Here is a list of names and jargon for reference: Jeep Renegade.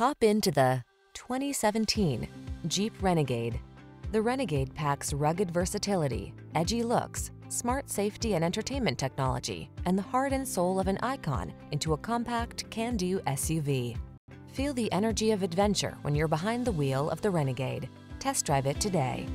Hop into the 2017 Jeep Renegade. The Renegade packs rugged versatility, edgy looks, smart safety and entertainment technology, and the heart and soul of an icon into a compact, can-do SUV. Feel the energy of adventure when you're behind the wheel of the Renegade. Test drive it today.